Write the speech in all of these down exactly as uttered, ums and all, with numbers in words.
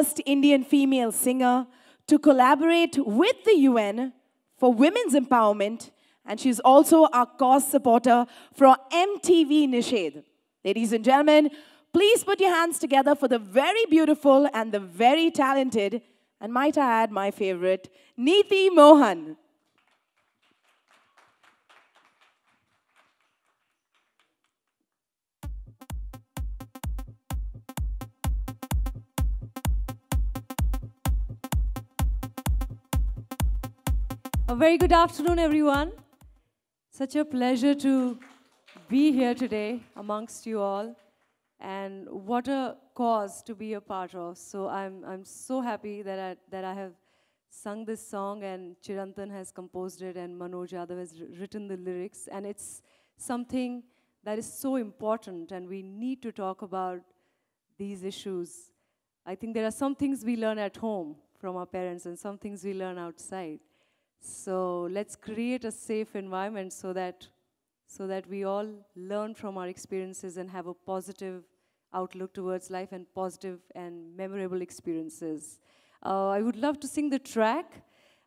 first Indian female singer to collaborate with the U N for women's empowerment, and she's also our cause supporter for M T V Nishedh. Ladies and gentlemen, please put your hands together for the very beautiful and the very talented, and might I add my favorite, Neeti Mohan. A very good afternoon, everyone. Such a pleasure to be here today amongst you all. And what a cause to be a part of. So I'm, I'm so happy that I, that I have sung this song, and Chirantan has composed it, and Manoj Yadav has written the lyrics. And it's something that is so important, and we need to talk about these issues. I think there are some things we learn at home from our parents and some things we learn outside. So let's create a safe environment so that, so that we all learn from our experiences and have a positive outlook towards life and positive and memorable experiences. Uh, I would love to sing the track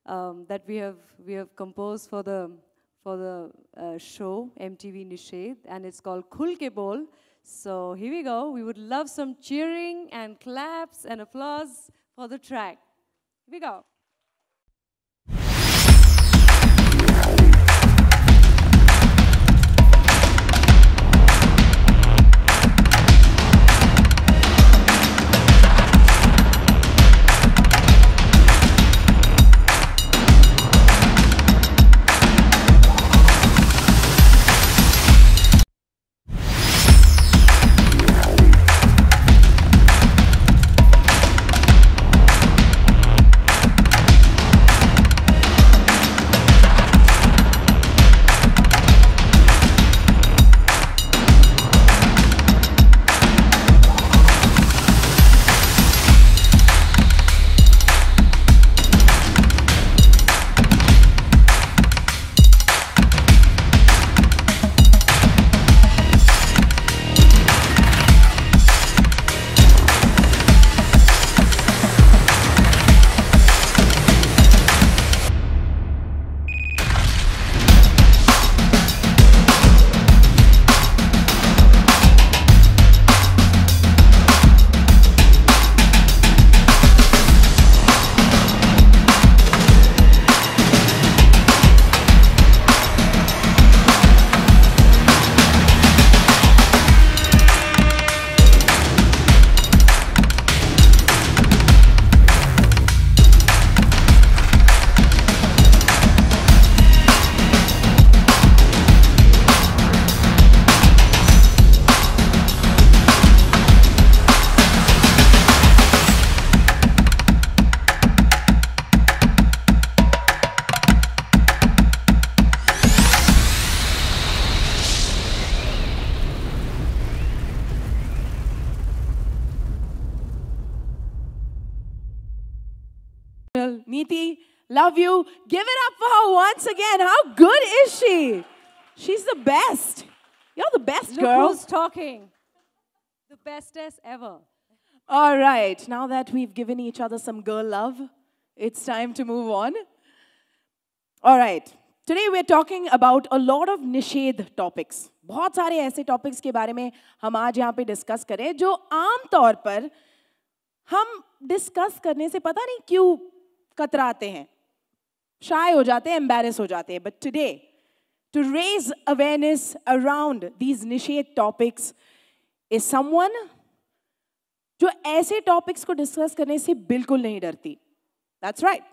um, that we have, we have composed for the, for the uh, show, M T V Nishedh, and it's called Khul Ke Bol. So here we go. We would love some cheering and claps and applause for the track. Here we go. Love you. Give it up for her once again. How good is she? She's the best. You're the best, girl. Look who's talking. The bestest ever. All right. Now that we've given each other some girl love, it's time to move on. All right. Today we're talking about a lot of Nishedh topics. बहुत सारे ऐसे topics के बारे में हम आज यहाँ पे discuss करें जो आम तौर पर हम discuss करने से पता नहीं क्यों कतराते हैं. Shy ho jate hain, embarrassed ho jate hain. But today, to raise awareness around these Nishedh topics is someone जो ऐसे topics को discuss करने से बिल्कुल नहीं डरती. That's right.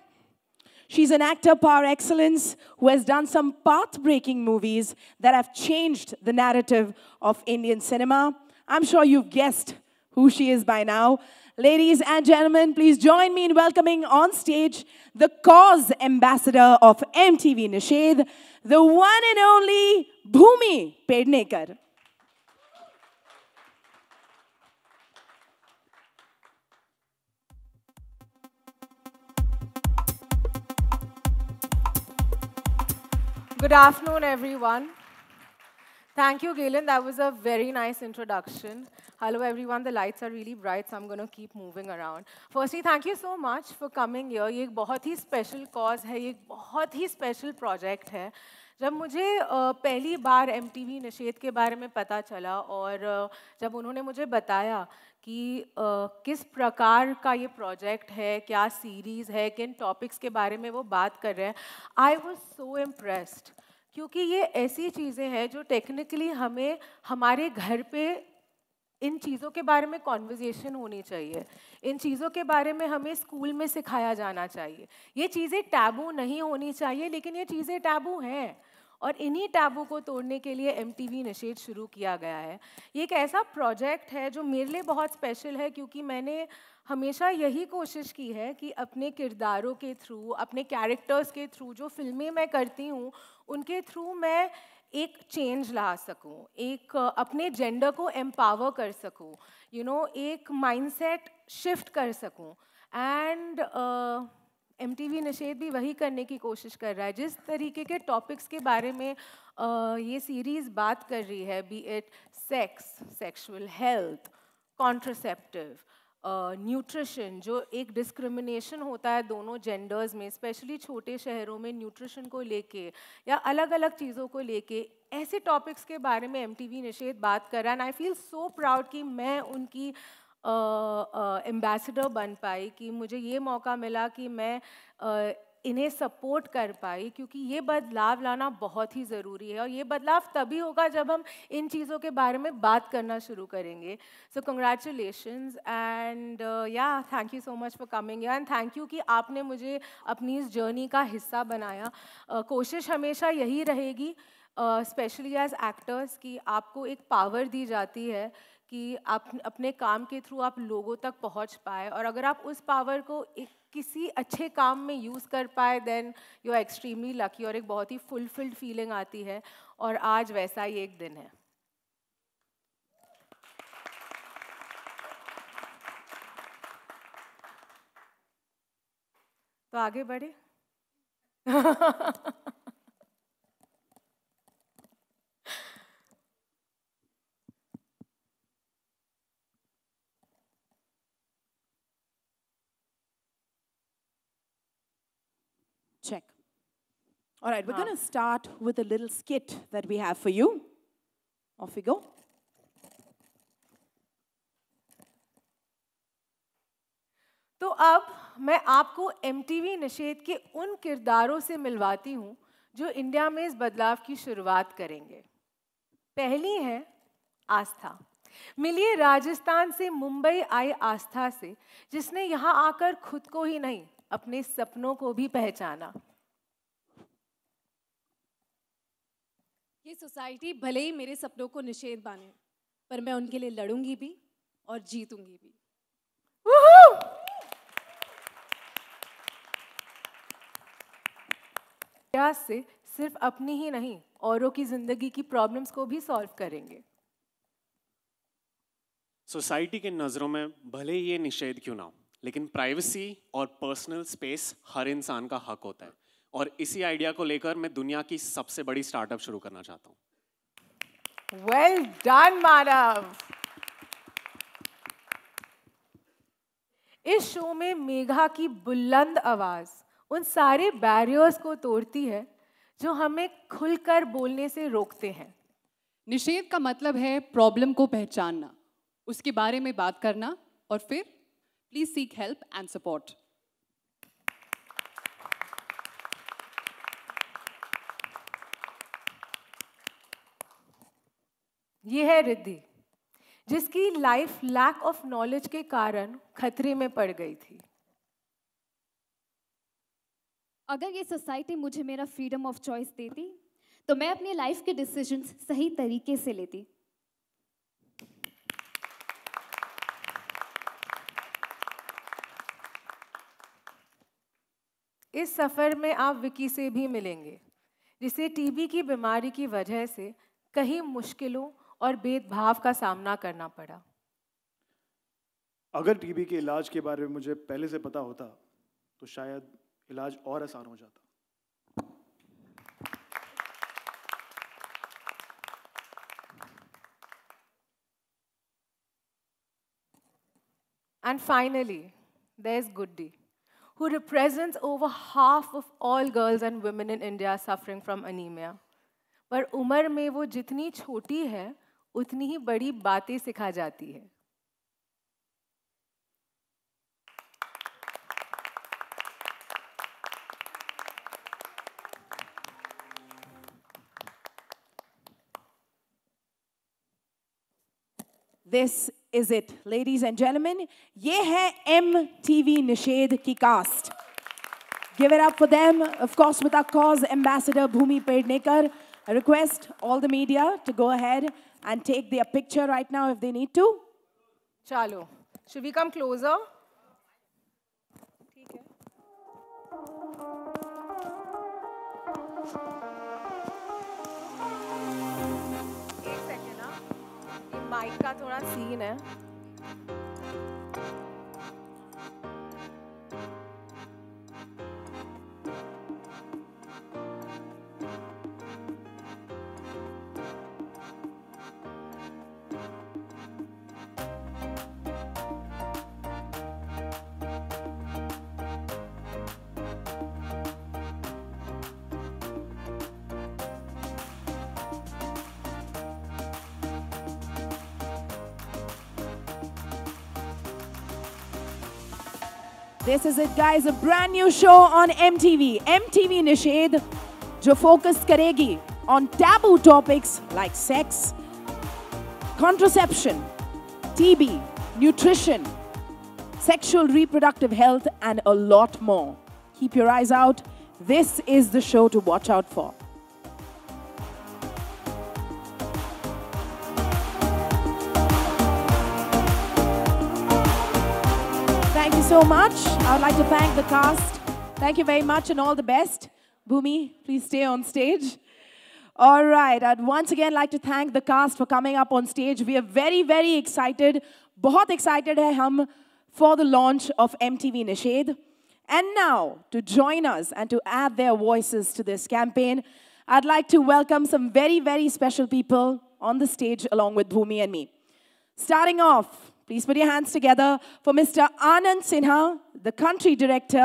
She's an actor par excellence who has done some path-breaking movies that have changed the narrative of Indian cinema. I'm sure you've guessed who she is by now. Ladies and gentlemen, please join me in welcoming on stage the cause ambassador of M T V Nishedh, the one and only Bhumi Pednekar. Good afternoon, everyone. Thank you, Galen. That was a very nice introduction. Hello, everyone. The lights are really bright, so I'm going to keep moving around. Firstly, thank you so much for coming here. This is a very special cause. This is a very special project. जब मुझे पहली बार M T V निषेध के बारे में पता चला और जब उन्होंने मुझे बताया कि किस प्रकार का ये प्रोजेक्ट है, क्या सीरीज़ है, किन टॉपिक्स के बारे में वो बात कर रहे हैं, I was so impressed क्योंकि ये ऐसी चीज़ें हैं जो टेक्निकली हमें हमारे घर पे इन चीज़ों के बारे में कॉन्वर्सेशन होनी चाहिए, इन चीज़ों के बारे में हमें स्कूल में सिखाया जाना चाहिए। ये चीज़ें टैबू नहीं होनी चाहिए, लेकिन ये चीज़ें टैबू हैं और इन्हीं टैबू को तोड़ने के लिए M T V निषेध शुरू किया गया है। ये एक ऐसा प्रोजेक्ट है जो मेरे लिए बहुत स्पेशल है क्योंकि मैंने हमेशा यही कोशिश की है कि अपने किरदारों के थ्रू, अपने कैरेक्टर्स के थ्रू, जो फिल्में मैं करती हूँ उनके थ्रू मैं एक चेंज ला सकूँ, एक अपने जेंडर को एम्पावर कर सकूँ, यू नो, एक माइंडसेट शिफ्ट कर सकूँ। एंड M T V निषेध भी वही करने की कोशिश कर रहा है। जिस तरीके के टॉपिक्स के बारे में uh, ये सीरीज़ बात कर रही है, be it sex, sexual health, contraceptive, nutrition, uh, जो एक डिस्क्रिमिनेशन होता है दोनों जेंडर्स में, स्पेशली छोटे शहरों में न्यूट्रिशन को लेके या अलग अलग चीज़ों को लेके, ऐसे टॉपिक्स के बारे में M T V निषेध बात कर रहा है। And I feel so proud कि मैं उनकी एम्बेसडर uh, uh, बन पाई, कि मुझे ये मौका मिला कि मैं uh, इन्हें सपोर्ट कर पाई क्योंकि ये बदलाव लाना बहुत ही ज़रूरी है और ये बदलाव तभी होगा जब हम इन चीज़ों के बारे में बात करना शुरू करेंगे। So congratulations and yeah thank you so much for coming here and thank you कि आपने मुझे अपनी इस जर्नी का हिस्सा बनाया। uh, कोशिश हमेशा यही रहेगी, स्पेशली एज एक्टर्स, कि आपको एक पावर दी जाती है कि आप अपने काम के थ्रू आप लोगों तक पहुंच पाए और अगर आप उस पावर को एक किसी अच्छे काम में यूज़ कर पाए, then you are extremely lucky और एक बहुत ही फुलफिल्ड फीलिंग आती है और आज वैसा ही एक दिन है। तो आगे बढ़े। Check. All right, we're huh. going to start with a little skit that we have for you. Off we go. तो अब मैं आपको M T V निषेध के उन किरदारों से मिलवाती हूँ जो इंडिया में इस बदलाव की शुरुआत करेंगे। पहली है आस्था। मिलिए राजस्थान से मुंबई आई आस्था से, जिसने यहाँ आकर खुद को ही नहीं अपने सपनों को भी पहचाना। ये सोसाइटी भले ही मेरे सपनों को निषेध माने, पर मैं उनके लिए लड़ूंगी भी और जीतूंगी भी। प्रयास से सिर्फ अपनी ही नहीं औरों की जिंदगी की प्रॉब्लम्स को भी सॉल्व करेंगे। सोसाइटी के नजरों में भले ही ये निषेध क्यों ना हो, लेकिन प्राइवेसी और पर्सनल स्पेस हर इंसान का हक होता है और इसी आइडिया को लेकर मैं दुनिया की सबसे बड़ी स्टार्टअप शुरू करना चाहता हूं। Well done Manav. इस शो में मेघा की बुलंद आवाज उन सारे बैरियर्स को तोड़ती है जो हमें खुलकर बोलने से रोकते हैं। निषेध का मतलब है प्रॉब्लम को पहचानना, उसके बारे में बात करना और फिर Please seek help and support. ये है रिद्धि, जिसकी लाइफ लैक ऑफ नॉलेज के कारण खतरे में पड़ गई थी। अगर ये सोसाइटी मुझे मेरा फ्रीडम ऑफ चॉइस देती तो मैं अपनी लाइफ के डिसीजंस सही तरीके से लेती। इस सफ़र में आप विकी से भी मिलेंगे, जिसे टीबी की बीमारी की वजह से कई मुश्किलों और भेदभाव का सामना करना पड़ा। अगर टीबी के इलाज के बारे में मुझे पहले से पता होता तो शायद इलाज और आसान हो जाता। And finally, there's Guddhi, who represents over half of all girls and women in India suffering from anemia. पर उम्र में वो जितनी छोटी है, उतनी ही बड़ी बातें सिखा जाती है. This is it, ladies and gentlemen. ये है M T V निषेध की cast. Give it up for them, of course, with our cause ambassador Bhumi Pednekar. I request all the media to go ahead and take their picture right now if they need to. Chalo. Should we come closer? One second, na. This mic ka thoda scene hai. This is it, guys. A brand new show on M T V, M T V Nishedh, जो focus करेगी on taboo topics like sex, contraception, T B, nutrition, sexual reproductive health, and a lot more. Keep your eyes out. This is the show to watch out for. So much. I would like to thank the cast. Thank you very much and all the best. Bhumi, please stay on stage. All right. I'd once again like to thank the cast for coming up on stage. We are very, very excited. Bahut excited hai hum for the launch of M T V Nishedh. And now, to join us and to add their voices to this campaign, I'd like to welcome some very, very special people on the stage along with Bhumi and me. Starting off, please put your hands together for Mister Anand Sinha, the country director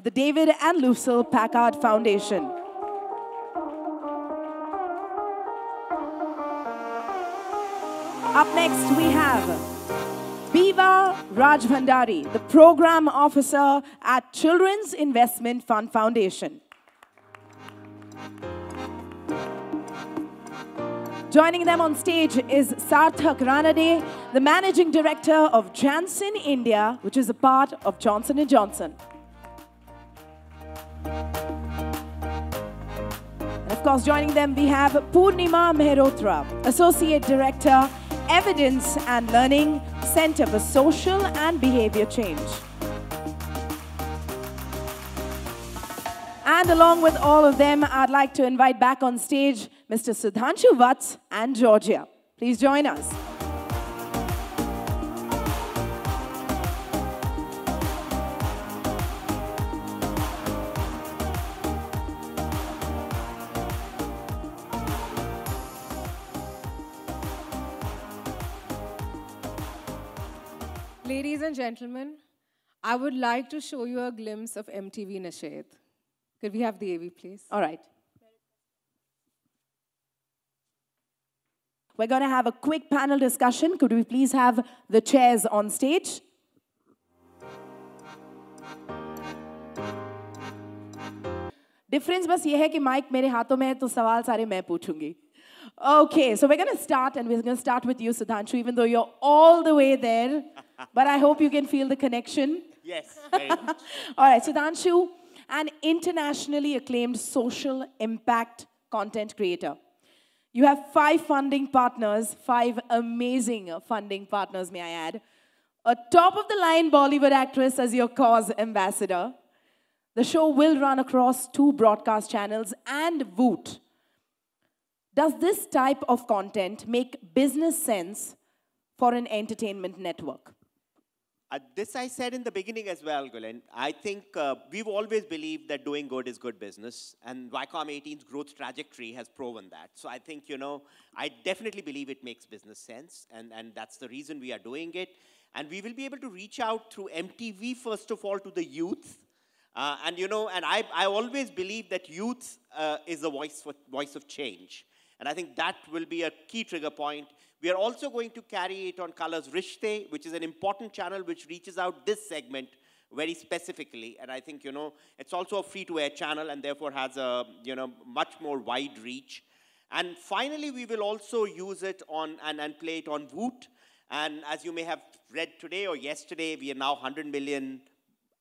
of the David and Lucille Packard Foundation. Up next, we have Biva Rajbhandari, the program officer at Children's Investment Fund Foundation. Joining them on stage is Sarthak Ranade, the managing director of Janssen India, which is a part of Johnson and Johnson. And of course, joining them, we have Purnima Mehrotra, associate director, Evidence and Learning, Center for Social and Behavior Change. And along with all of them, I'd like to invite back on stage Mister Sudhanshu Vats and Georgia. Please join us. Ladies and gentlemen, I would like to show you a glimpse of M T V Nishedh. Could we have the A V, please? All right. We're going to have a quick panel discussion. Could we please have the chairs on stage? Difference बस ये है कि mic मेरे हाथों में है तो सवाल सारे मैं पूछूंगी. Okay, so we're going to start, and we're going to start with you, Sudhanshu, even though you're all the way there. But I hope you can feel the connection. Yes, very much. All right, Sudhanshu, an internationally acclaimed social impact content creator. You have five funding partners, five amazing funding partners, may I add. A top-of-the-line Bollywood actress as your cause ambassador. The show will run across two broadcast channels and VOOT. Does this type of content make business sense for an entertainment network? Uh, this I said in the beginning as well, Gulen. I think uh, we've always believed that doing good is good business, and Viacom eighteen's growth trajectory has proven that. So I think, you know, I definitely believe it makes business sense, and, and that's the reason we are doing it. And we will be able to reach out through M T V, first of all, to the youth. Uh, and, you know, and I, I always believe that youth uh, is the voice, for, voice of change. And I think that will be a key trigger point. We are also going to carry it on Colors Rishte, which is an important channel which reaches out this segment very specifically. And I think, you know, it's also a free-to-air channel and therefore has a, you know, much more wide reach. And finally, we will also use it on and, and play it on VOOT. And as you may have read today or yesterday, we are now one hundred million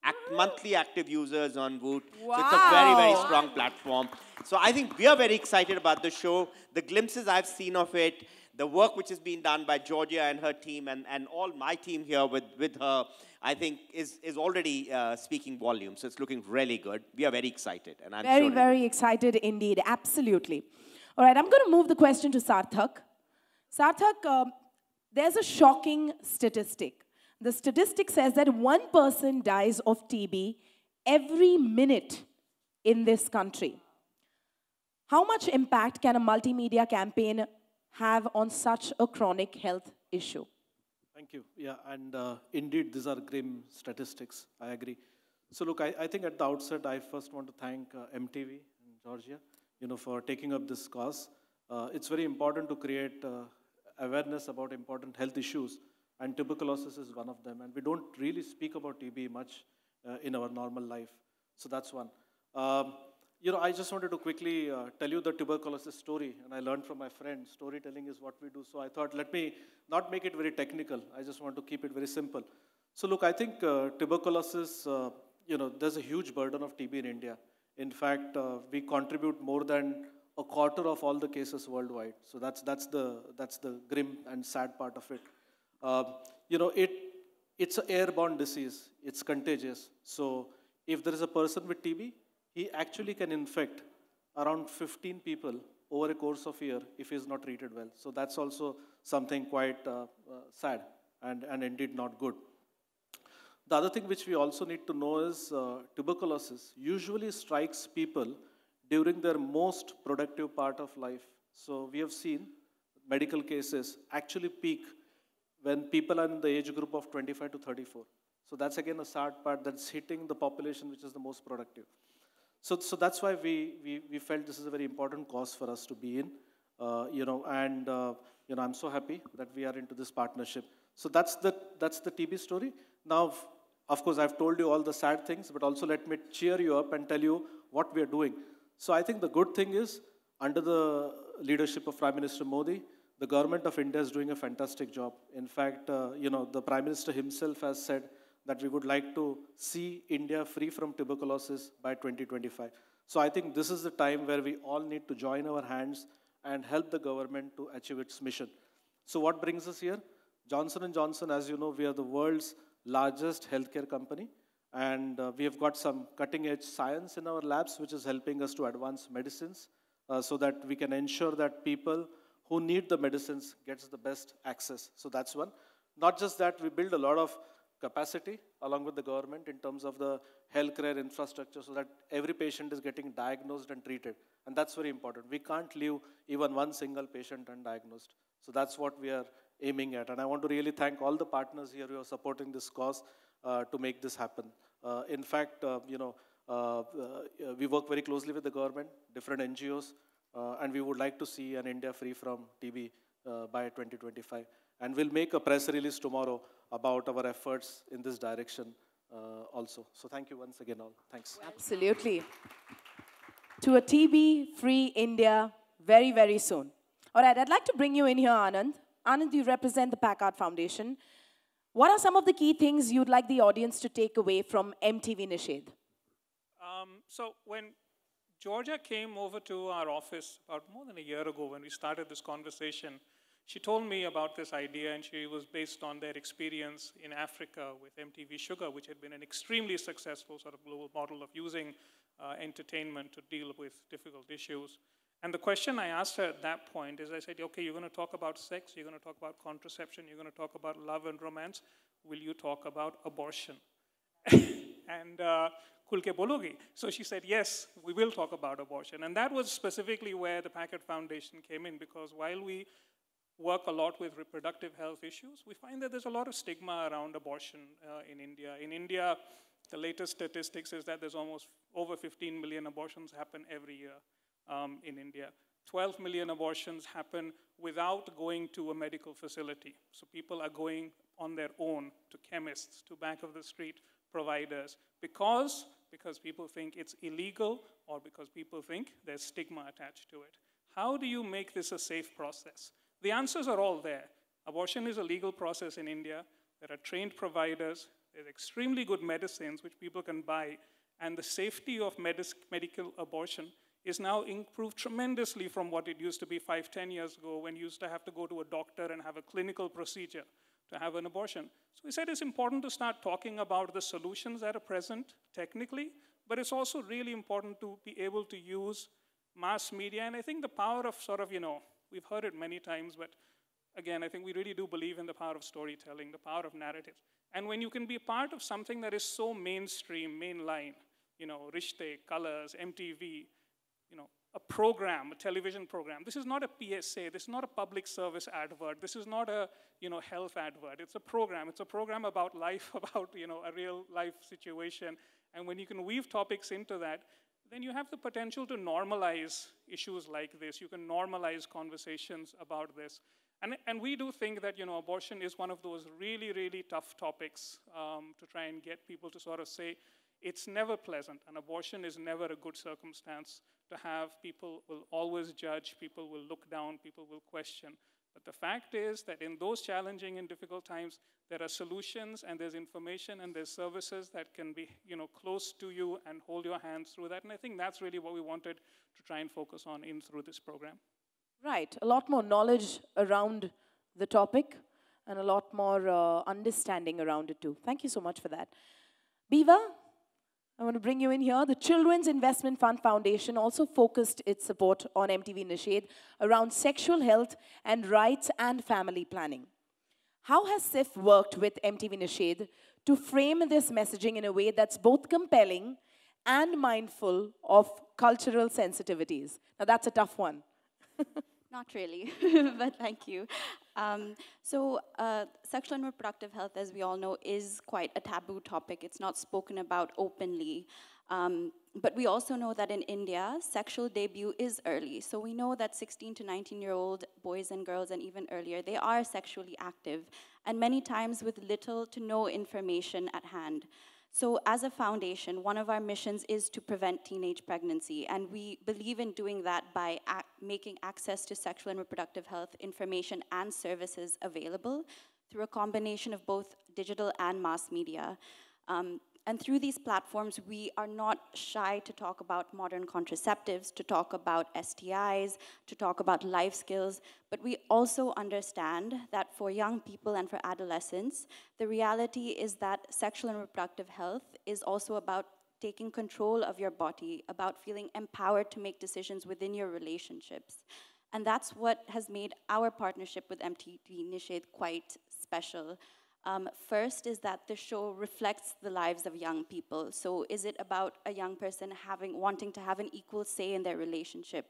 act, monthly active users on VOOT. Wow. So it's a very, very strong platform. So I think we are very excited about the show. The glimpses I've seen of it, the work which has been done by Georgia and her team and, and all my team here with, with her, I think is, is already uh, speaking volumes. So it's looking really good. We are very excited. And I'm very, sure very excited indeed. Absolutely. All right, I'm going to move the question to Sarthak. Sarthak, um, there's a shocking statistic. The statistic says that one person dies of T B every minute in this country. How much impact can a multimedia campaign have on such a chronic health issue? Thank you. Yeah, and uh, indeed, these are grim statistics. I agree. So look, I, I think at the outset, I first want to thank uh, M T V and Georgia, you know, for taking up this cause. Uh, it's very important to create uh, awareness about important health issues, and tuberculosis is one of them. And we don't really speak about T B much uh, in our normal life. So that's one. Um, You know, I just wanted to quickly uh, tell you the tuberculosis story, and I learned from my friend, storytelling is what we do. So I thought, let me not make it very technical. I just want to keep it very simple. So look, I think uh, tuberculosis, uh, you know, there's a huge burden of T B in India. In fact, uh, we contribute more than a quarter of all the cases worldwide. So that's, that's, the, that's the grim and sad part of it. Uh, you know, it, it's an airborne disease. It's contagious. So if there is a person with T B, he actually can infect around fifteen people over a course of a year if he is not treated well. So that's also something quite uh, uh, sad and, and indeed not good. The other thing which we also need to know is uh, tuberculosis usually strikes people during their most productive part of life. So we have seen medical cases actually peak when people are in the age group of twenty-five to thirty-four. So that's again a sad part that's hitting the population which is the most productive. So, so that's why we, we, we felt this is a very important cause for us to be in, uh, you know, and, uh, you know, I'm so happy that we are into this partnership. So that's the, that's the T B story. Now, of course, I've told you all the sad things, but also let me cheer you up and tell you what we are doing. So I think the good thing is, under the leadership of Prime Minister Modi, the government of India is doing a fantastic job. In fact, uh, you know, the Prime Minister himself has said that we would like to see India free from tuberculosis by twenty twenty-five. So I think this is the time where we all need to join our hands and help the government to achieve its mission. So what brings us here? Johnson and Johnson, as you know, we are the world's largest healthcare company. And uh, we have got some cutting-edge science in our labs, which is helping us to advance medicines uh, so that we can ensure that people who need the medicines gets the best access. So that's one. Not just that, we build a lot of capacity along with the government in terms of the healthcare infrastructure so that every patient is getting diagnosed and treated. And that's very important. We can't leave even one single patient undiagnosed. So that's what we are aiming at. And I want to really thank all the partners here who are supporting this cause uh, to make this happen. Uh, in fact, uh, you know, uh, uh, we work very closely with the government, different N G Os, uh, and we would like to see an India free from T B uh, by twenty twenty-five. And we'll make a press release tomorrow about our efforts in this direction uh, also. So thank you once again all. Thanks. Absolutely. To a T B-free India very, very soon. All right, I'd like to bring you in here, Anand. Anand, you represent the Packard Foundation. What are some of the key things you'd like the audience to take away from M T V Nishedh? Um, so when Georgia came over to our office about more than a year ago when we started this conversation, she told me about this idea, and she was based on their experience in Africa with M T V Shuga, which had been an extremely successful sort of global model of using uh, entertainment to deal with difficult issues. And the question I asked her at that point is, I said, okay, you're going to talk about sex, you're going to talk about contraception, you're going to talk about love and romance. Will you talk about abortion? And uh, Khul Ke Bologi. So she said, yes, we will talk about abortion. And that was specifically where the Packard Foundation came in, because while we work a lot with reproductive health issues, we find that there's a lot of stigma around abortion uh, in India. In India, the latest statistics is that there's almost over fifteen million abortions happen every year um, in India. twelve million abortions happen without going to a medical facility. So people are going on their own to chemists, to back of the street providers. Because? Because people think it's illegal or because people think there's stigma attached to it. How do you make this a safe process? The answers are all there. Abortion is a legal process in India. There are trained providers. There's extremely good medicines which people can buy. And the safety of medical abortion is now improved tremendously from what it used to be five, ten years ago when you used to have to go to a doctor and have a clinical procedure to have an abortion. So we said it's important to start talking about the solutions that are present technically, but it's also really important to be able to use mass media. And I think the power of sort of, you know, we've heard it many times, but again, I think we really do believe in the power of storytelling, the power of narrative. And when you can be part of something that is so mainstream, mainline, you know, Rishte, Colors, M T V, you know, a program, a television program. This is not a P S A. This is not a public service advert. This is not a, you know, health advert. It's a program. It's a program about life, about, you know, a real life situation. And when you can weave topics into that, then you have the potential to normalize issues like this. You can normalize conversations about this. And, and we do think that, you know, abortion is one of those really, really tough topics um, to try and get people to sort of say, it's never pleasant. An abortion is never a good circumstance to have. People will always judge. People will look down. People will question. But the fact is that in those challenging and difficult times, there are solutions and there's information and there's services that can be, you know, close to you and hold your hands through that. And I think that's really what we wanted to try and focus on in through this program. Right. A lot more knowledge around the topic and a lot more uh, understanding around it too. Thank you so much for that. Biva? I want to bring you in here. The Children's Investment Fund Foundation also focused its support on M T V Nishedh around sexual health and rights and family planning. How has S I F worked with M T V Nishedh to frame this messaging in a way that's both compelling and mindful of cultural sensitivities? Now, that's a tough one. Not really, but thank you. Um, so uh, sexual and reproductive health, as we all know, is quite a taboo topic. It's not spoken about openly. Um, but we also know that in India, sexual debut is early. So we know that sixteen to nineteen-year-old boys and girls, and even earlier, they are sexually active, and many times with little to no information at hand. So as a foundation, one of our missions is to prevent teenage pregnancy, and we believe in doing that by ac- making access to sexual and reproductive health information and services available through a combination of both digital and mass media. Um, and through these platforms, we are not shy to talk about modern contraceptives, to talk about S T Is, to talk about life skills, but we also understand that for young people and for adolescents, the reality is that sexual and reproductive health is also about taking control of your body, about feeling empowered to make decisions within your relationships. And that's what has made our partnership with M T V Nishedh quite special. Um, first is that the show reflects the lives of young people. So is it about a young person having, wanting to have an equal say in their relationship,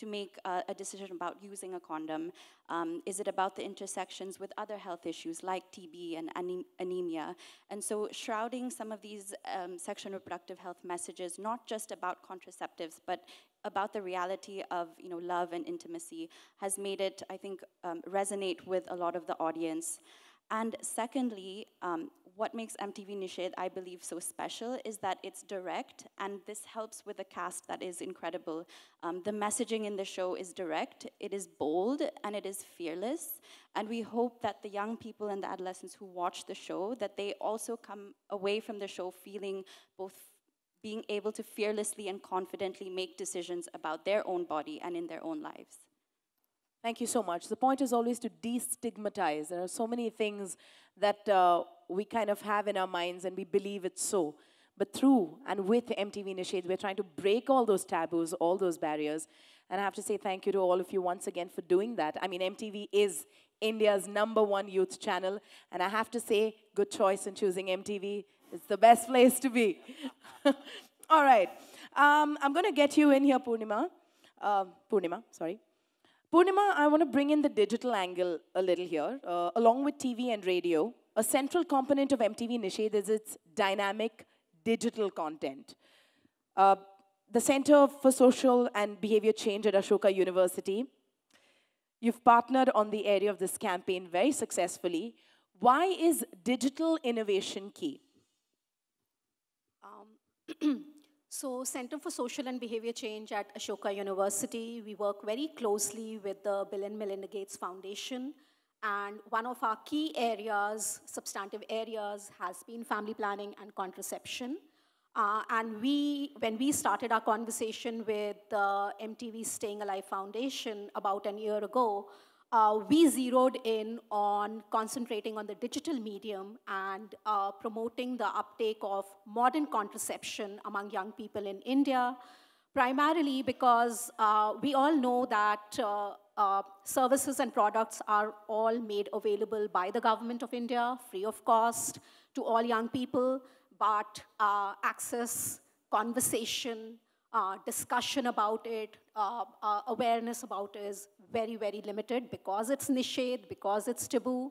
to make uh, a decision about using a condom? Um, is it about the intersections with other health issues like T B and anem anemia? And so shrouding some of these um, sexual and reproductive health messages, not just about contraceptives, but about the reality of, you know, love and intimacy, has made it, I think, um, resonate with a lot of the audience. And secondly, um, what makes M T V Nishedh, I believe, so special is that it's direct, and this helps with a cast that is incredible. Um, the messaging in the show is direct, it is bold, and it is fearless. And we hope that the young people and the adolescents who watch the show, that they also come away from the show feeling both being able to fearlessly and confidently make decisions about their own body and in their own lives. Thank you so much. The point is always to destigmatize. There are so many things that uh, we kind of have in our minds and we believe it's so. But through and with M T V Nishedh, we're trying to break all those taboos, all those barriers. And I have to say thank you to all of you once again for doing that. I mean, M T V is India's number one youth channel. And I have to say, good choice in choosing M T V. It's the best place to be. All right. Um, I'm going to get you in here, Purnima. Uh, Purnima, sorry. Purnima, I want to bring in the digital angle a little here. Uh, along with T V and radio, a central component of M T V Nishedh is its dynamic digital content. Uh, the Center for Social and Behavior Change at Ashoka University, you've partnered on the area of this campaign very successfully. Why is digital innovation key? Um, So, Center for Social and Behavior Change at Ashoka University, we work very closely with the Bill and Melinda Gates Foundation, and one of our key areas, substantive areas, has been family planning and contraception. Uh, and we, when we started our conversation with the M T V Staying Alive Foundation about a year ago, uh, we zeroed in on concentrating on the digital medium and uh, promoting the uptake of modern contraception among young people in India, primarily because uh, we all know that uh, uh, services and products are all made available by the government of India, free of cost, to all young people, but uh, access, conversation, Uh, discussion about it, uh, uh, awareness about it is very, very limited because it's Nishedh, because it's taboo.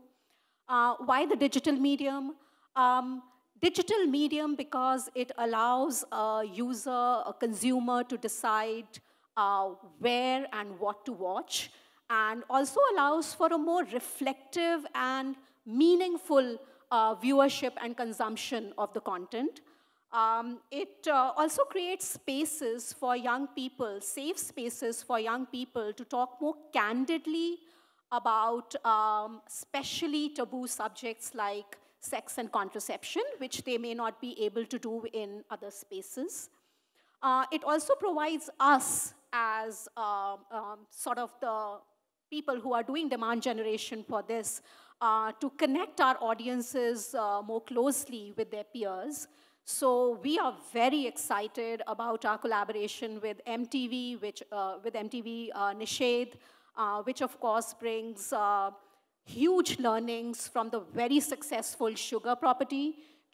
Uh, why the digital medium? Um, digital medium because it allows a user, a consumer to decide uh, where and what to watch, and also allows for a more reflective and meaningful uh, viewership and consumption of the content. Um, it uh, also creates spaces for young people, safe spaces for young people to talk more candidly about um, especially taboo subjects like sex and contraception, which they may not be able to do in other spaces. Uh, it also provides us as uh, um, sort of the people who are doing demand generation for this uh, to connect our audiences uh, more closely with their peers. So we are very excited about our collaboration with M T V, which uh, with M T V uh, Nishedh, uh, which of course brings uh, huge learnings from the very successful Shuga property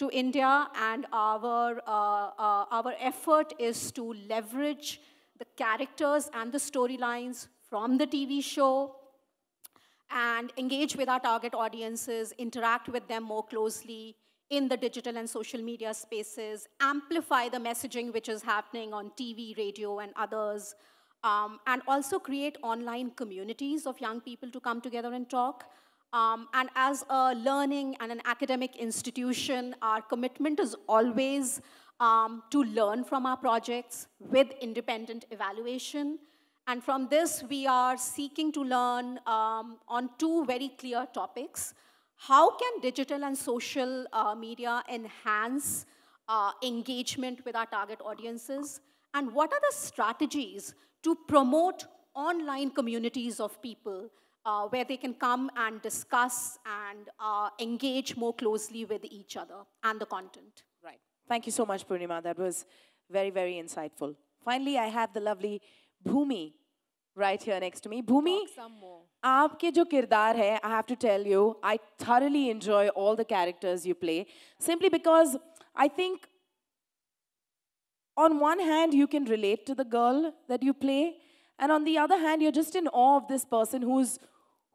to India, and our uh, uh, our effort is to leverage the characters and the storylines from the T V show and engage with our target audiences, interact with them more closely in the digital and social media spaces, amplify the messaging which is happening on T V, radio, and others, um, and also create online communities of young people to come together and talk. Um, and as a learning and an academic institution, our commitment is always um, to learn from our projects with independent evaluation. And from this, we are seeking to learn um, on two very clear topics. How can digital and social uh, media enhance uh, engagement with our target audiences? And what are the strategies to promote online communities of people uh, where they can come and discuss and uh, engage more closely with each other and the content? Right. Thank you so much, Purnima. That was very, very insightful. Finally, I have the lovely Bhumi right here next to me. Bhumi, aapke jo kirdar hai, I have to tell you, I thoroughly enjoy all the characters you play, simply because I think on one hand you can relate to the girl that you play, and on the other hand you're just in awe of this person who's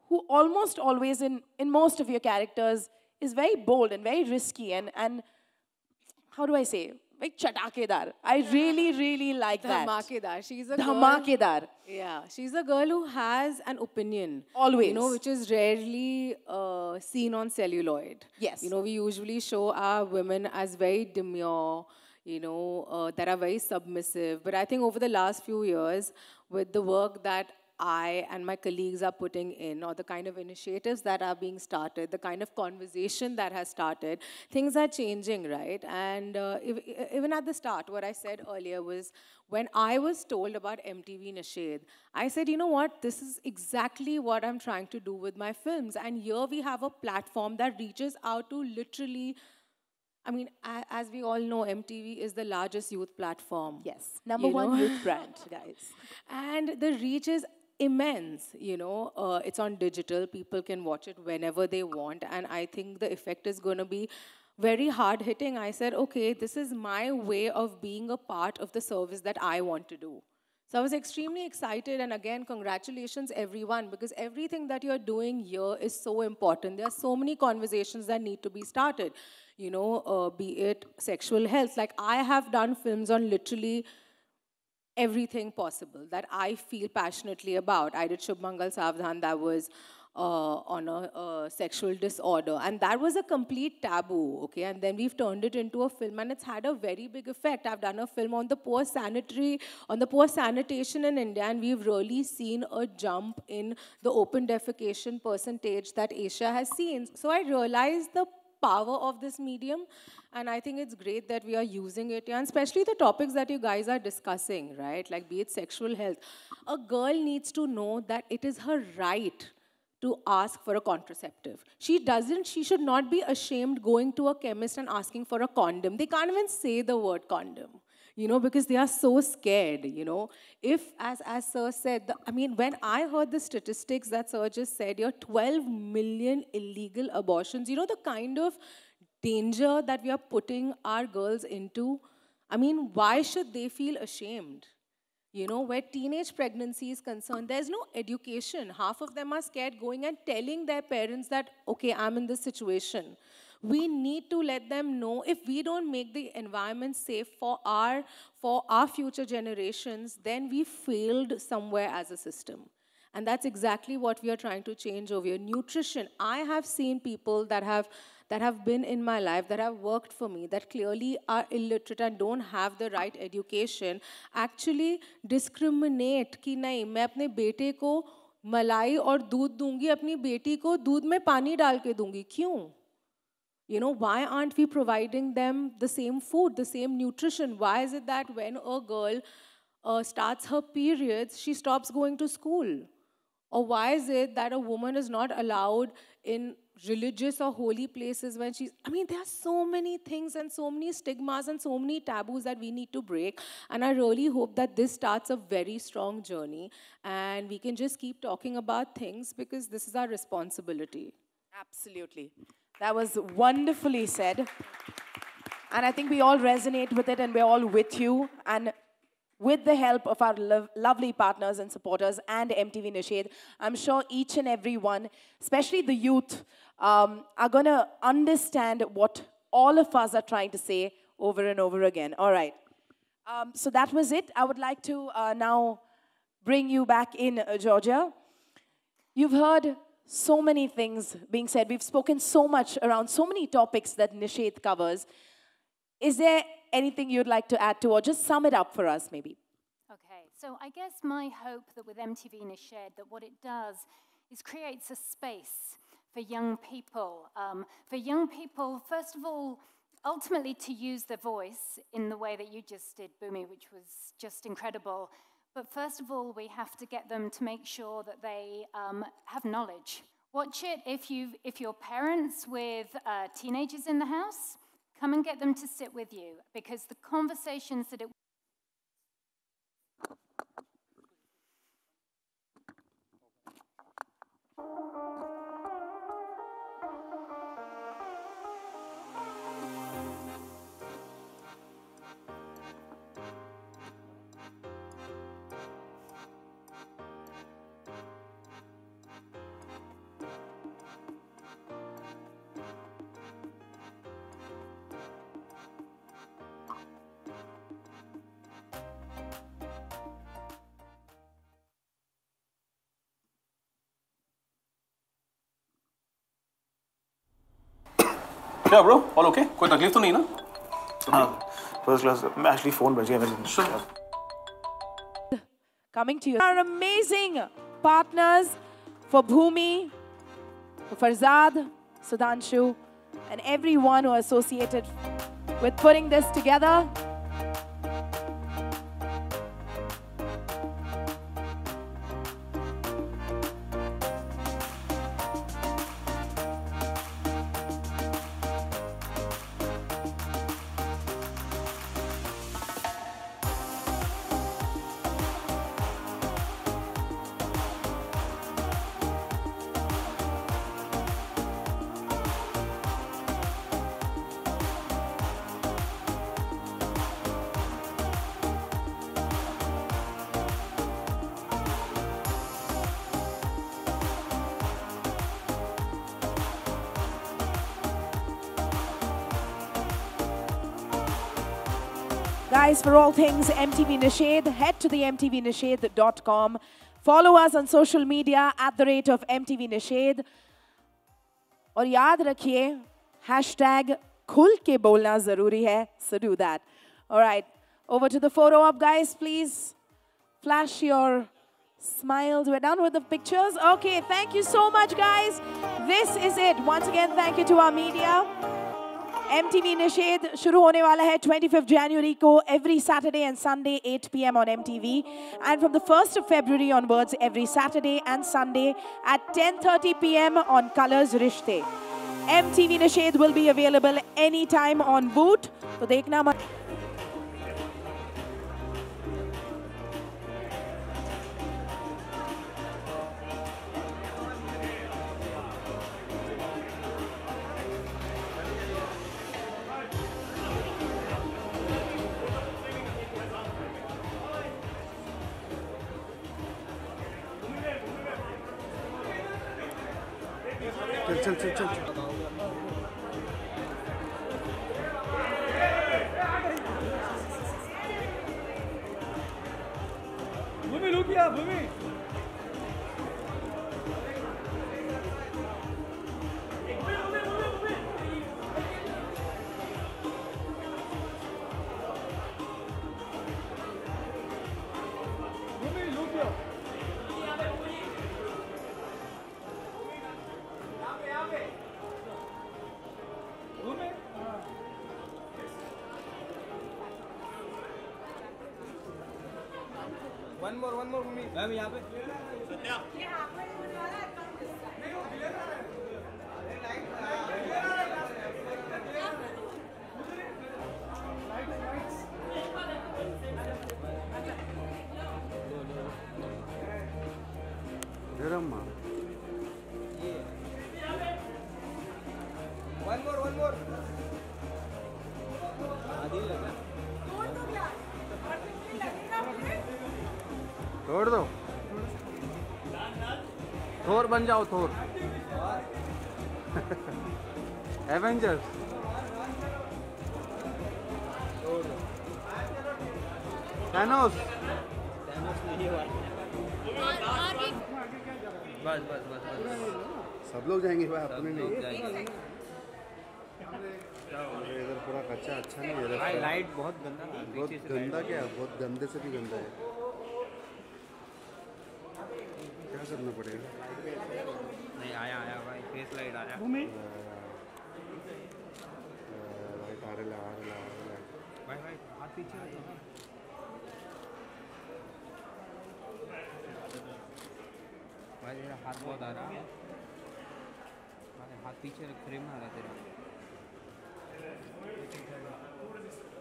who almost always in, in most of your characters is very bold and very risky and, and how do I say, like chatakedar. I really, really like that. Dhamakedar. She's a Dhamakedar. Girl, yeah, she's a girl who has an opinion. Always. You know, which is rarely uh, seen on celluloid. Yes. You know, we usually show our women as very demure, you know, uh, that are very submissive. But I think over the last few years, with the work that I and my colleagues are putting in, or the kind of initiatives that are being started, the kind of conversation that has started, things are changing, right? And uh, if, even at the start, what I said earlier was, when I was told about M T V Nishedh, I said, you know what, this is exactly what I'm trying to do with my films. And here we have a platform that reaches out to literally, I mean, as we all know, M T V is the largest youth platform. Yes, number you one know? youth brand, guys. And the reach is immense, you know, uh, it's on digital, people can watch it whenever they want, and I think the effect is going to be very hard hitting. I said, okay, this is my way of being a part of the service that I want to do. So I was extremely excited, and again, congratulations everyone, because everything that you're doing here is so important. There are so many conversations that need to be started, you know, uh, be it sexual health. Like, I have done films on literally everything possible that I feel passionately about. I did Shubh Mangal Savdhan, that was uh, on a uh, sexual disorder, and that was a complete taboo, okay? And then we've turned it into a film, and it's had a very big effect. I've done a film on the poor sanitary, on the poor sanitation in India, and we've really seen a jump in the open defecation percentage that Asia has seen. So I realized the power of this medium, and I think it's great that we are using it, and especially the topics that you guys are discussing, right? Like, be it sexual health. A girl needs to know that it is her right to ask for a contraceptive. She doesn't, she should not be ashamed going to a chemist and asking for a condom. They can't even say the word condom, you know, because they are so scared, you know. If, as, as Sir said, the, I mean, when I heard the statistics that Sir just said, your twelve million illegal abortions, you know the kind of danger that we are putting our girls into? I mean, why should they feel ashamed? You know, where teenage pregnancy is concerned, there's no education. Half of them are scared going and telling their parents that, okay, I'm in this situation. We need to let them know, if we don't make the environment safe for our, for our future generations, then we failed somewhere as a system. And that's exactly what we are trying to change over here. Nutrition. I have seen people that have, that have been in my life, that have worked for me, that clearly are illiterate and don't have the right education, actually discriminate कि नहीं, मैं अपने बेटे को मलाई और दूध दूंगी, अपनी बेटी को दूध में पानी डाल के दूंगी. क्यों? You know, why aren't we providing them the same food, the same nutrition? Why is it that when a girl uh, starts her periods, she stops going to school? Or why is it that a woman is not allowed in religious or holy places when she's... I mean, there are so many things and so many stigmas and so many taboos that we need to break. And I really hope that this starts a very strong journey. And we can just keep talking about things because this is our responsibility. Absolutely. That was wonderfully said. And I think we all resonate with it, and we're all with you. And with the help of our lo lovely partners and supporters and M T V Nishedh, I'm sure each and every one, especially the youth, um, are going to understand what all of us are trying to say over and over again. All right. Um, so that was it. I would like to uh, now bring you back in, uh, Georgia. You've heard so many things being said. We've spoken so much around so many topics that Nishedh covers. Is there anything you'd like to add to, or just sum it up for us, maybe? Okay, so I guess my hope that with M T V Nishedh, that what it does is creates a space for young people. Um, for young people, first of all, ultimately to use their voice in the way that you just did, Bhumi, which was just incredible. But first of all, we have to get them to make sure that they um, have knowledge. Watch it if, you've, if you're parents with uh, teenagers in the house, come and get them to sit with you, because the conversations that it... Yeah, bro, all okay? कोई तकलीफ तो नहीं ना? हाँ, first class. मैं actually phone बज गया मेरे. Sure. Coming to you, our amazing partners for Bhumi, for Farzad, Sudhanshu, and everyone who are associated with putting this together. Guys, for all things M T V Nishedh, head to the M T V Nishedh dot com. Follow us on social media at the rate of M T V Nishedh. और याद रखिए, hashtag खुल के बोलना ज़रूरी है, so do that. All right, over to the photo op, guys, please. Flash your smiles. We're done with the pictures. Okay, thank you so much, guys. This is it. Once again, thank you to our media. M T V Nishedh शुरू होने वाला है twenty-fifth January को every Saturday and Sunday eight p m on M T V, and from the first of February onwards every Saturday and Sunday at ten thirty p m on Colors Rishte. M T V Nishedh will be available anytime on VOOT. तो देखना मत. चल चल चल चल भूमि लुकिया भूमि One more, one more, Bhumi. I'm here. Satya. One more, one more. छोड़ दो थोर बन जाओ थोर एवेंजर्स थैनोस बस बस बस सब लोग जाएंगे भाई अपने नहीं इधर पूरा कच्चा अच्छा नहीं है लाइट बहुत गंदा बहुत गंदा क्या बहुत गंदे से भी गंदा है क्या करना पड़ेगा नहीं आया आया भाई फेस लाइट आया भूमि भाई तारे ला ला भाई भाई हाथ पीछे भाई मेरा हाथ बहुत आ रहा है हाथ पीछे फ्रेम में आ रहा तेरा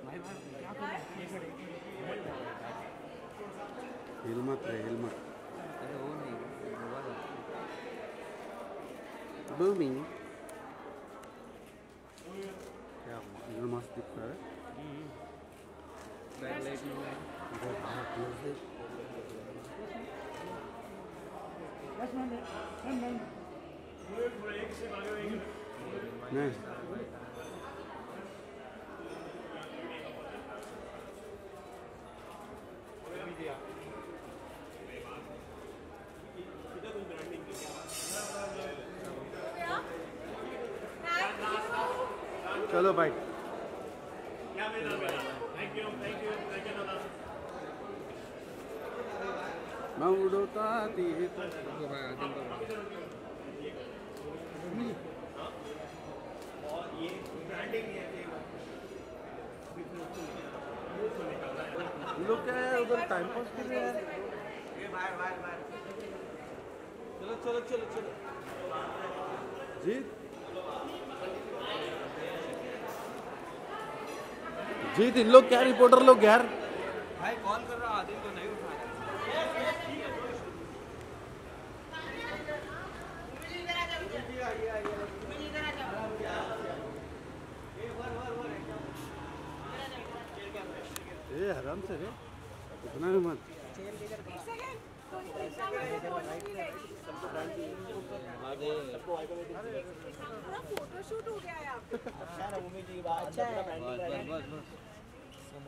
भाई भाई क्या कर रहा है हिल मत रे हिल मत भूमि क्या मस्त दिख रहा है नहीं चलो भाई मैं उड़ता तीर लोग क्या है उधर टाइम पास कर रहे हैं चलो चलो चलो चलो जीत जीत इन लोग क्या रिपोर्टर लोग यार भाई कॉल कर रहा आदिल को नहीं उठा रहा ये हराम से रे इतना भी मत फोटोशूट हो गया है आपका अच्छा है मैम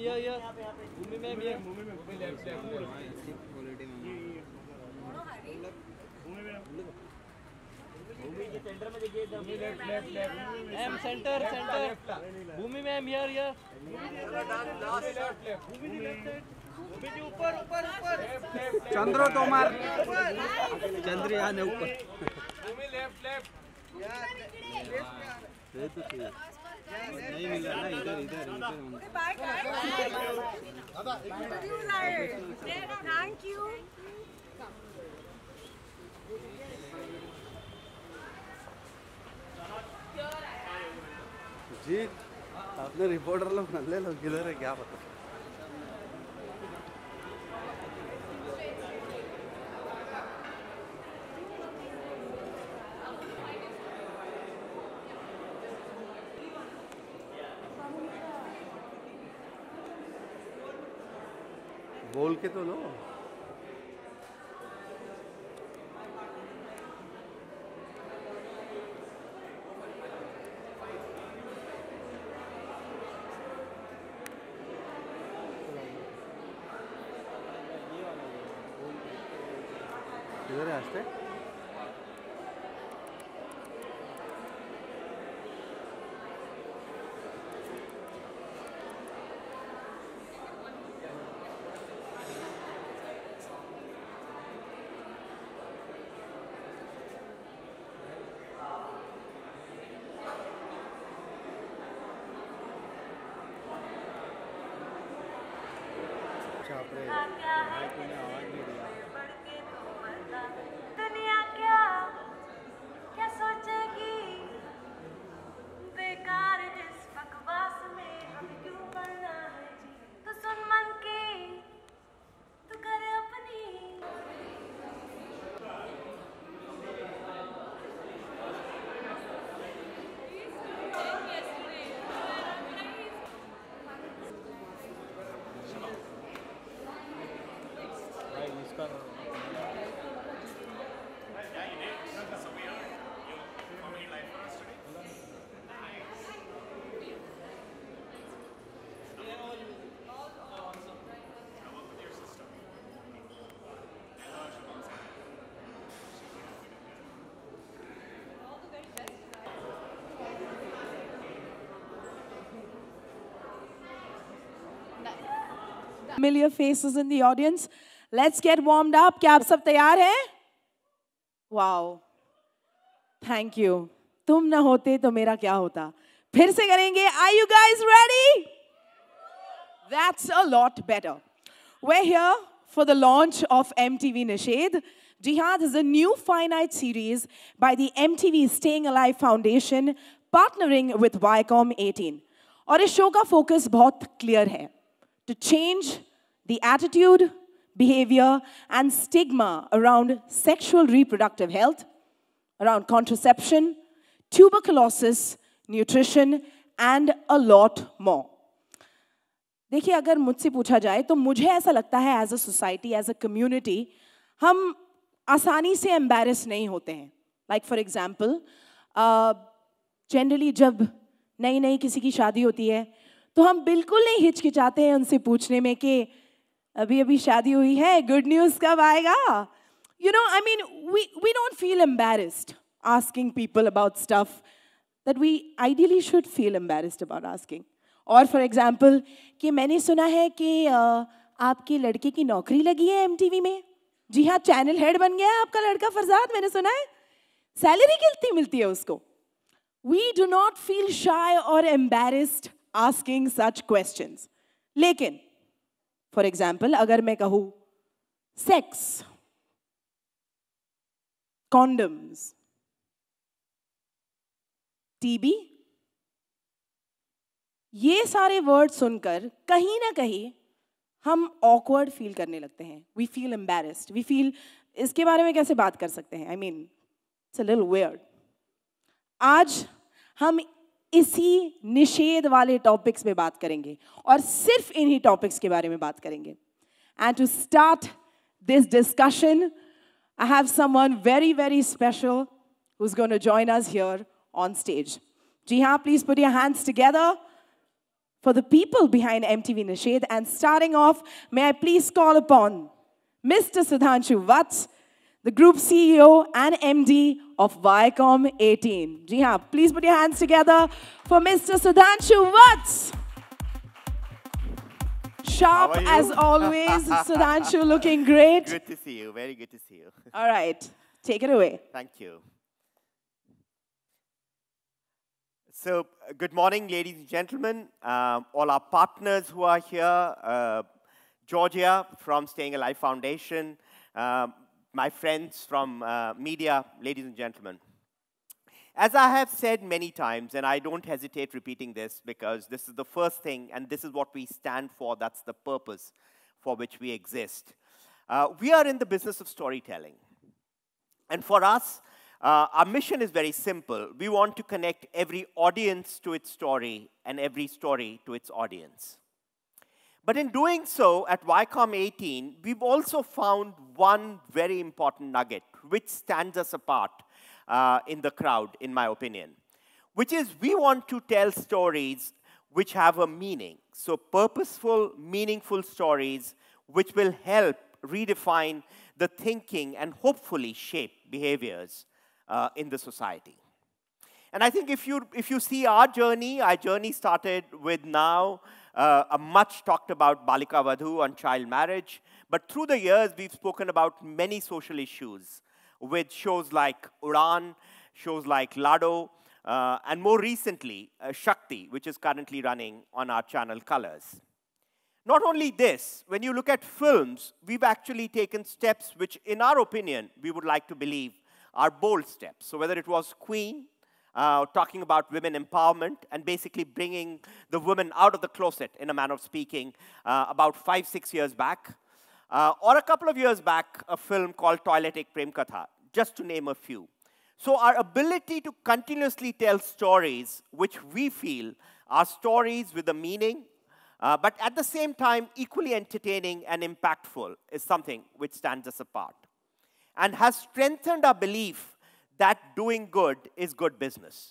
ये ये भूमि मैम ये भूमि में भूमि लेफ्ट लेफ्ट क्वालिटी में भूमि में भूमि के सेंटर में देखिए Bhumi left left left um centre centre Bhumi ma'am here here last left left Bhumi ji left side Bhumi ji ऊपर ऊपर ऊपर चंद्रो तोमर चंद्रया ने ऊपर भूमि लेफ्ट लेफ्ट यार ये तो सही नहीं मिला ना इधर इधर अरे बाय दादा एक मिनट यू लाए थैंक यू जी अपने रिपोर्टर लोग नल्ले लोग किधर है क्या पता बोल के तो लो Familiar faces in the audience. Let's get warmed up. क्या आप सब तैयार हैं? Wow. Thank you. तुम न होते तो मेरा क्या होता? फिर से करेंगे. Are you guys ready? That's a lot better. We're here for the launch of M T V Nishedh. Jihad is a new finite series by the M T V Staying Alive Foundation partnering with Viacom eighteen. और इस show का focus बहुत clear है. To change the attitude, behavior, and stigma around sexual reproductive health, around contraception, tuberculosis, nutrition, and a lot more. देखिए अगर मुझसे पूछा जाए तो मुझे ऐसा लगता है as a society, as a community, हम आसानी से embarrassed नहीं होते हैं. Like for example, uh, generally जब नई नई किसी की शादी होती है तो हम बिल्कुल नहीं हिचकिचाते हैं उनसे पूछने में कि अभी अभी शादी हुई है गुड न्यूज़ कब आएगा you know I mean we we don't feel embarrassed asking people about stuff that we ideally should feel embarrassed about asking और फॉर एग्जांपल कि मैंने सुना है कि आपके लड़के की नौकरी लगी है एमटीवी में जी हाँ चैनल हेड बन गया है आपका लड़का फरजाद मैंने सुना है सैलरी कितनी मिलती है उसको we do not feel shy और एम्बैरेस्ड asking such questions. लेकिन, for example, अगर मैं कहूँ sex, condoms, T B, ये सारे वर्ड सुनकर कहीं ना कहीं हम awkward feel करने लगते हैं. We feel embarrassed. We feel इसके बारे में कैसे बात कर सकते हैं? I mean, it's a little weird. आज हम इसी निषेध वाले टॉपिक्स पे बात करेंगे और सिर्फ इन्हीं टॉपिक्स के बारे में बात करेंगे. And to start this discussion, I have someone very, very special who's going to join us here on stage. Jiha, please put your hands together for the people behind M T V Nishedh. And starting off, may I please call upon Mister Sudhanshu Vats, the Group C E O and M D of Viacom eighteen. Jiha, please put your hands together for Mister Sudhanshu Vats. Sharp as always, Sudhanshu, looking great. Good to see you, very good to see you. All right, take it away. Thank you. So, good morning, ladies and gentlemen. Uh, all our partners who are here, uh, Georgia from Staying Alive Foundation, uh, my friends from uh, media, ladies and gentlemen. As I have said many times, and I don't hesitate repeating this because this is the first thing and this is what we stand for, that's the purpose for which we exist. Uh, we are in the business of storytelling. And for us, uh, our mission is very simple. We want to connect every audience to its story and every story to its audience. But in doing so, at Viacom eighteen, we've also found one very important nugget which stands us apart Uh, in the crowd, in my opinion, which is we want to tell stories which have a meaning. So purposeful, meaningful stories which will help redefine the thinking and hopefully shape behaviors uh, in the society. And I think if you, if you see our journey, our journey started with now uh, a much talked about Balika Vadhu and child marriage. But through the years, we've spoken about many social issues with shows like Uran, shows like Lado, uh, and more recently, uh, Shakti, which is currently running on our channel Colors. Not only this, when you look at films, we've actually taken steps which, in our opinion, we would like to believe are bold steps. So whether it was Queen, uh, talking about women empowerment, and basically bringing the women out of the closet, in a manner of speaking, uh, about five, six years back, Uh, or a couple of years back, a film called Toilet Ek Prem Katha, just to name a few. So our ability to continuously tell stories which we feel are stories with a meaning, uh, but at the same time equally entertaining and impactful is something which stands us apart and has strengthened our belief that doing good is good business.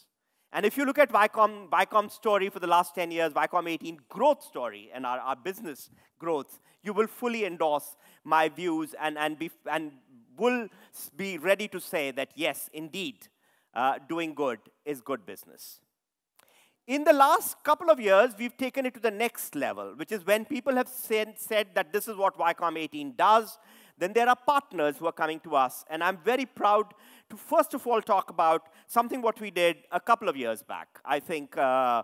And if you look at Viacom, Viacom's story for the last ten years, Viacom eighteen growth story and our, our business growth, you will fully endorse my views and, and, be, and will be ready to say that, yes, indeed, uh, doing good is good business. In the last couple of years, we've taken it to the next level, which is when people have said, said that this is what Viacom eighteen does, then there are partners who are coming to us. And I'm very proud to, first of all, talk about something what we did a couple of years back, I think, uh,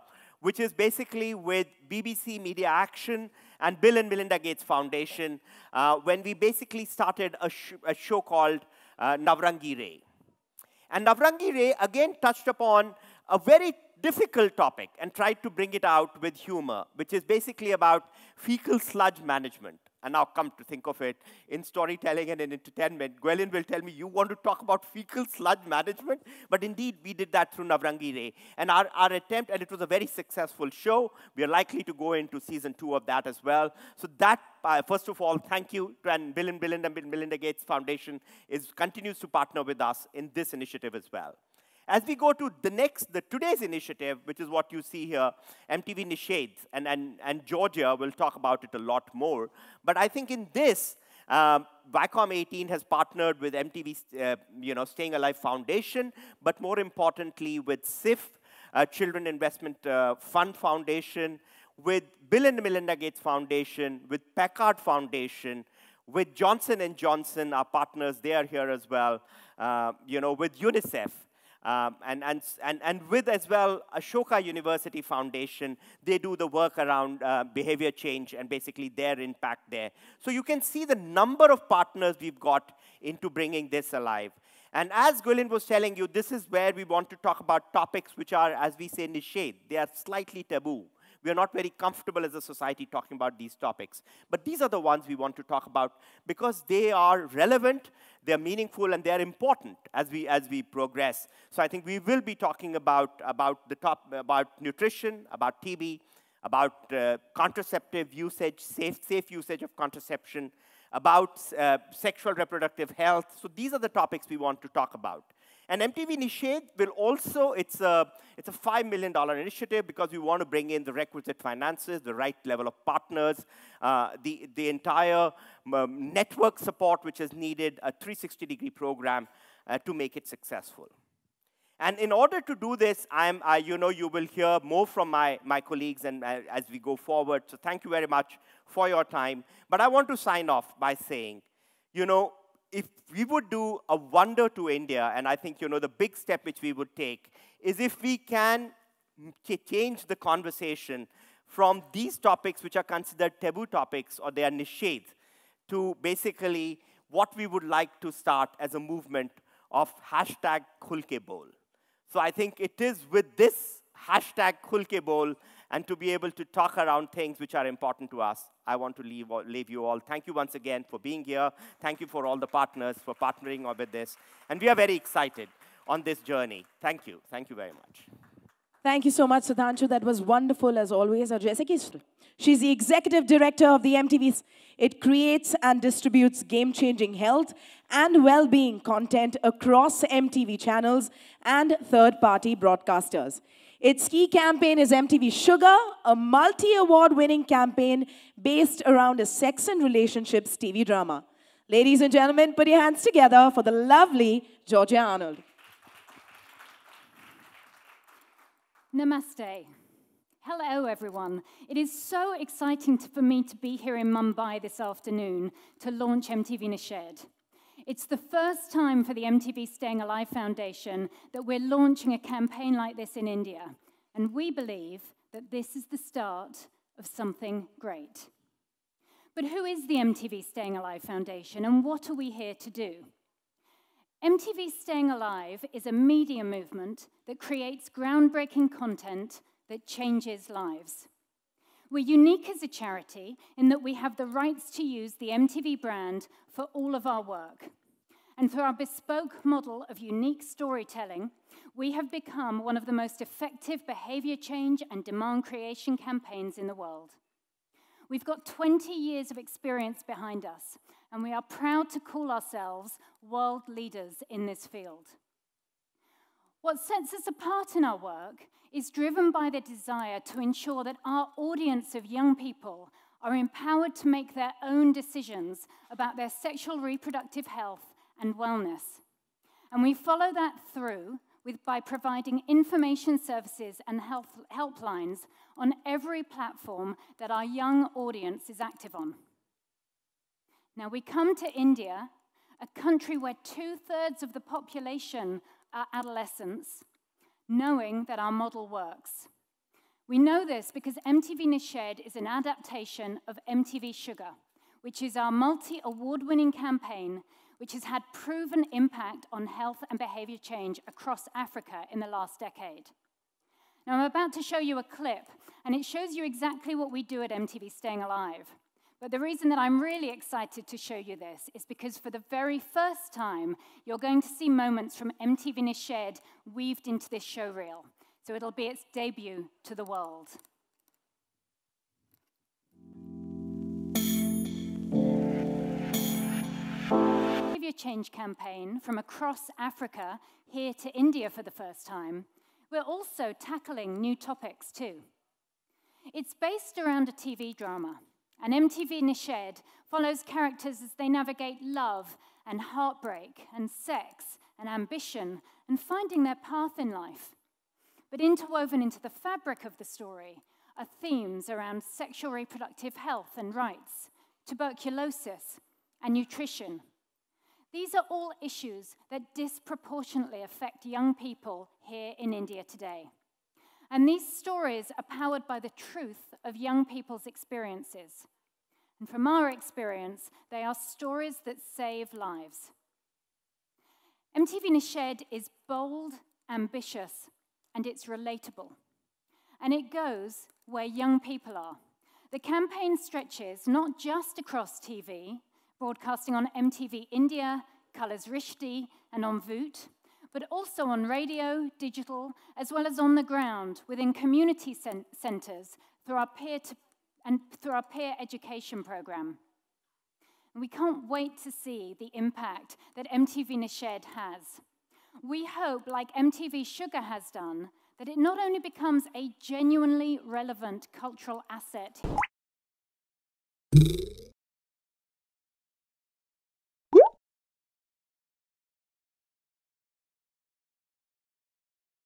which is basically with B B C Media Action and Bill and Melinda Gates Foundation, uh, when we basically started a, sh a show called uh, Navrangi Ray. And Navrangi Ray, again, touched upon a very difficult topic and tried to bring it out with humor, which is basically about fecal sludge management. And now come to think of it, in storytelling and in entertainment, Gwelyn will tell me, you want to talk about fecal sludge management? But indeed, we did that through Navrangi Ray. And our, our attempt, and it was a very successful show. We are likely to go into season two of that as well. So that, uh, first of all, thank you to and Bill and Melinda, Melinda Gates Foundation is, continues to partner with us in this initiative as well. As we go to the next, the today's initiative, which is what you see here, M T V Nishedh, and, and, and Georgia will talk about it a lot more. But I think in this, um, Viacom eighteen has partnered with M T V uh, you know, Staying Alive Foundation, but more importantly with C I F, uh, Children's Investment uh, Fund Foundation, with Bill and Melinda Gates Foundation, with Packard Foundation, with Johnson and Johnson, our partners, they are here as well, uh, you know, with UNICEF. Um, and, and, and, and with, as well, Ashoka University Foundation, they do the work around uh, behavior change and basically their impact there. So you can see the number of partners we've got into bringing this alive. And as Gwilyn was telling you, this is where we want to talk about topics which are, as we say, Nishedh. They are slightly taboo. We are not very comfortable as a society talking about these topics. But these are the ones we want to talk about because they are relevant, they're meaningful, and they're important as we, as we progress. So I think we will be talking about, about, the top, about nutrition, about T B, about uh, contraceptive usage, safe, safe usage of contraception, about uh, sexual reproductive health. So these are the topics we want to talk about. And M T V Nishedh will also, it's a, it's a five million dollar initiative because we want to bring in the requisite finances, the right level of partners, uh, the, the entire um, network support which is needed, a three sixty degree program uh, to make it successful. And in order to do this, I'm, I, you know, you will hear more from my, my colleagues and uh, as we go forward. So thank you very much for your time. But I want to sign off by saying, you know, if we would do a wonder to India, and I think, you know, the big step which we would take is if we can change the conversation from these topics which are considered taboo topics or they are nishedh to basically what we would like to start as a movement of hashtag Khul Ke Bol. So I think it is with this hashtag Khul Ke Bol and to be able to talk around things which are important to us, I want to leave, leave you all. Thank you once again for being here. Thank you for all the partners for partnering with this. And we are very excited on this journey. Thank you. Thank you very much. Thank you so much, Sudhanshu. That was wonderful as always. She's the executive director of the M T V. It creates and distributes game-changing health and well-being content across M T V channels and third-party broadcasters. Its key campaign is M T V Shuga, a multi-award-winning campaign based around a sex and relationships T V drama. Ladies and gentlemen, put your hands together for the lovely Georgia Arnold. Namaste. Hello, everyone. It is so exciting for me to be here in Mumbai this afternoon to launch M T V Nishedh. It's the first time for the M T V Staying Alive Foundation that we're launching a campaign like this in India. And we believe that this is the start of something great. But who is the M T V Staying Alive Foundation and what are we here to do? M T V Staying Alive is a media movement that creates groundbreaking content that changes lives. We're unique as a charity in that we have the rights to use the M T V brand for all of our work. And through our bespoke model of unique storytelling, we have become one of the most effective behavior change and demand creation campaigns in the world. We've got twenty years of experience behind us, and we are proud to call ourselves world leaders in this field. What sets us apart in our work is driven by the desire to ensure that our audience of young people are empowered to make their own decisions about their sexual reproductive health and wellness. And we follow that through with, by providing information services and health helplines on every platform that our young audience is active on. Now, we come to India, a country where two-thirds of the population are adolescents, knowing that our model works. We know this because M T V Nishedh is an adaptation of M T V Shuga, which is our multi-award-winning campaign, which has had proven impact on health and behavior change across Africa in the last decade. Now, I'm about to show you a clip, and it shows you exactly what we do at M T V Staying Alive. But the reason that I'm really excited to show you this is because for the very first time, you're going to see moments from M T V Nishedh weaved into this show reel. So it'll be its debut to the world. Behavior change campaign from across Africa here to India for the first time. We're also tackling new topics too. It's based around a T V drama. And M T V Nishedh follows characters as they navigate love and heartbreak and sex and ambition and finding their path in life. But interwoven into the fabric of the story are themes around sexual reproductive health and rights, tuberculosis and nutrition. These are all issues that disproportionately affect young people here in India today. And these stories are powered by the truth of young people's experiences. And from our experience, they are stories that save lives. M T V Nishedh is bold, ambitious, and it's relatable. and it goes where young people are. The campaign stretches not just across T V, broadcasting on M T V India, Colors Rishte, and on VOOT, but also on radio, digital, as well as on the ground within community centres through our peer to, and through our peer education programme. We can't wait to see the impact that M T V Nishedh has. We hope, like M T V Shuga has done, that it not only becomes a genuinely relevant cultural asset.